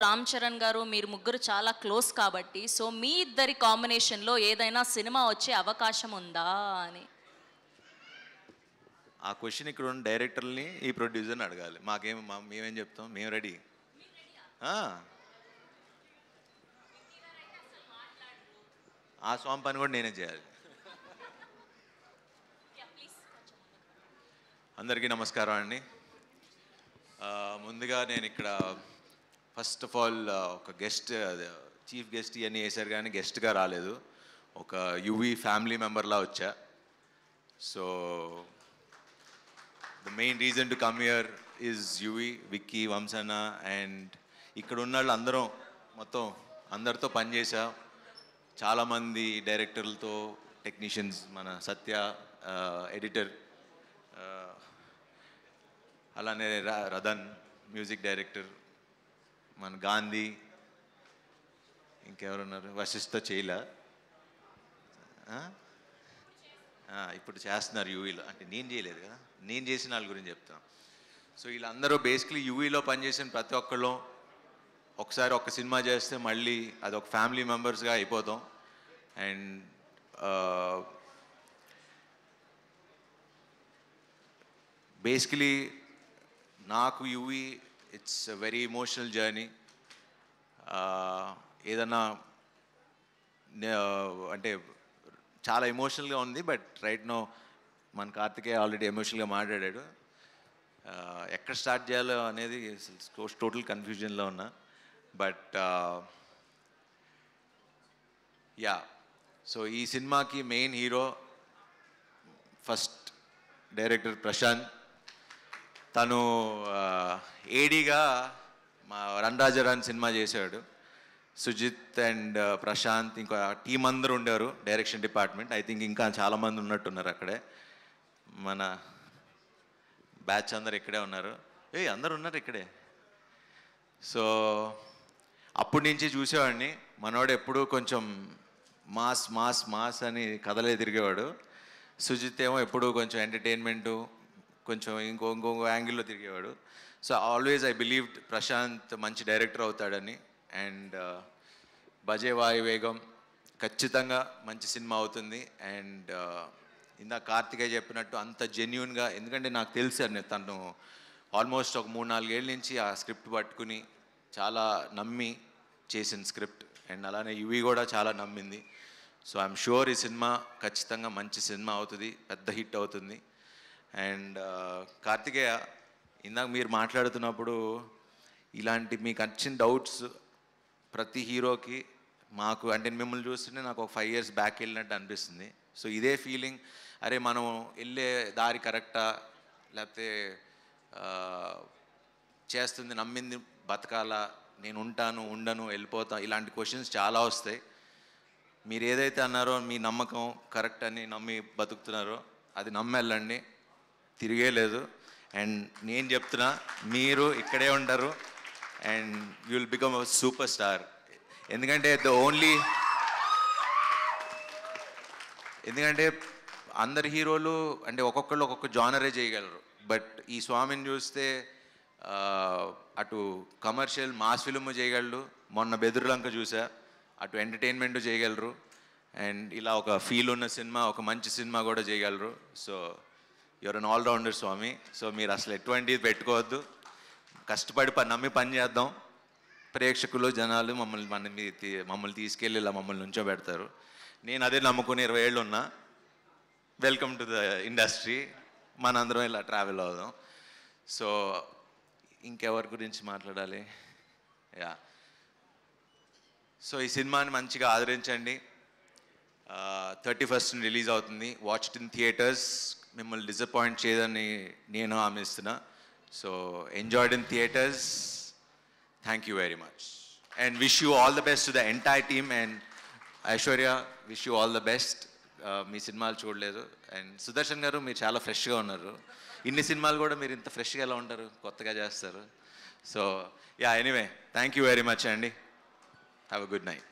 Ram Charangaru, meer mugguru chala close kabatti, so mee iddari combination lo edaina cinema vache avakasham unda ani. Aa question ikkada unna director ni ee producer ni adagali. Maakem mem em cheptam, mem ready. Aa aa swam pani kuda nene cheyali. Yeah please. Andariki namaskaram andi. Munduga nenu ikkada First of all, oka guest, chief guest ani esaru gaani guest ga raaledu. Oka UV family member la vacha. So the main reason to come here is UV, Vicky, Vamsana and ikkada unnallu andaru mottham andartho pan chesa. Chaala mandi director lto, technicians mana Satya editor alane Radhan music director. Man Gandhi, inkevarunar Vasistha Chela. Ippudu chestunar UV lo ante nenu cheyaledu kada nenu chesina allu gurinchi cheptam. So illandaru basically UV lo pani chesina prati okkallu okkasari okka cinema chesthe malli adi ok family members ga ayipotham and basically naaku UV it's a very emotional journey edana ante chaala emotional ga undi but right now man Karthike already emotional ga maatladadu ekkada start cheyalo anedi total confusion lo unna but yeah so ee cinema ki main hero first director Prashanth తను ఏడీగా మా రణరాజరాన్ cinema చేశాడు Sujith and Prashanth ఇంకా team అందరూ ఉన్నారు direction department I think ఇంకా చాలామంది ఉన్నట్టున్నారు అక్కడే మన బ్యాచ్ అందరు ఇక్కడే ఉన్నారు ఏ అందరు ఉన్నారు ఇక్కడే సో అప్పటి నుంచి చూసేవాడిని మనోడు ఎప్పుడు కొంచెం మాస్ మాస్ మాస్ అని కథలే తిరిగేవాడు సుజిత్ ఏమో ఎప్పుడు కొంచెం ఎంటర్టైన్మెంటు కొంచెం ఇంకో యాంగిల్లో తిరిగేవాడు so always I believed Prashanth మంచి డైరెక్టర్ అవుతాడని అండ్ బజే వాయు వేగం ఖచ్చితంగా మంచి సినిమా అవుతుంది అండ్ ఇందాక కార్తికే చెప్పినట్టు అంత జెన్యున్గా ఎందుకంటే నాకు తెలుసు అని తను ఆల్మోస్ట్ ఒక 3-4 ఏళ్ళ నుంచి ఆ స్క్రిప్ట్ పట్టుకుని చాలా నమ్మి చేసిన స్క్రిప్ట్ అండ్ అలానే యువి కూడా చాలా నమ్మింది సో ఐఎమ్ షూర్ ఈ సినిమా ఖచ్చితంగా మంచి సినిమా అవుతుంది పెద్ద హిట్ అవుతుంది అండ్ కార్తికేయ ఇందాక మీరు మాట్లాడుతున్నప్పుడు ఇలాంటి మీకు వచ్చిన డౌట్స్ ప్రతి హీరోకి మాకు అంటే మిమ్మల్ని చూస్తుంటే నాకు ఒక 5 years బ్యాక్ వెళ్ళినట్టు అనిపిస్తుంది సో ఇదే ఫీలింగ్ అరే మనం వెళ్ళే దారి కరెక్టా లేకపోతే చేస్తుంది నమ్మింది బతకాలా నేను ఉంటాను ఉండను వెళ్ళిపోతా ఇలాంటి క్వశ్చన్స్ చాలా వస్తాయి మీరు ఏదైతే అన్నారో మీ నమ్మకం కరెక్ట్ అని నమ్మి బతుకుతున్నారో అది నమ్మెళ్ళండి తిరిగేలేదు అండ్ నేను చెప్తున్నా మీరు ఇక్కడే ఉంటారు and you will become a super star ఎందుకంటే ఎందుకంటే అందరి హీరోలు అంటే ఒక్కొక్కళ్ళు ఒక్కొక్క జానరే చేయగలరు బట్ ఈ స్వామిని చూస్తే అటు కమర్షియల్ మాస్ ఫిల్మ్ చేయగలరు మొన్న బెదురులంక చూసా అటు ఎంటర్టైన్మెంట్ చేయగలరు అండ్ ఇలా ఒక ఫీల్ ఉన్న సినిమా ఒక మంచి సినిమా కూడా చేయగలరు so you're an allrounder Swami so మీరు అసలు ఎటువంటిది పెట్టుకోవద్దు కష్టపడి నమ్మి పని చేద్దాం ప్రేక్షకులు జనాలు మమ్మల్ని తీసుకెళ్ళి ఇలా మమ్మల్ని నుంచో పెడతారు నేను అదే నమ్ముకుని 20 ఏళ్ళు ఉన్నా వెల్కమ్ టు ద ఇండస్ట్రీ మనందరం ఇలా ట్రావెల్ అవుదాం సో ఇంకెవరి గురించి మాట్లాడాలి యా సో ఈ సినిమాని మంచిగా ఆదరించండి 31st రిలీజ్ అవుతుంది వాచ్ ఇట్ ఇన్ థియేటర్స్ మిమ్మల్ని డిసప్పాయింట్ చేయదని నేను ఆశిస్తున్నా so enjoyed in theatres thank you very much and wish you all the best to the entire team and Aishwarya wish you all the best మీ సినిమాలు చూడలేదు and Sudarshan గారు మీరు చాలా ఫ్రెష్గా ఉన్నారు ఇన్ని సినిమాలు కూడా మీరు ఇంత ఫ్రెష్గా ఎలా ఉంటారు కొత్తగా చేస్తారు so yeah anyway thank you very much అండి హ్యావ్ అ గుడ్ నైట్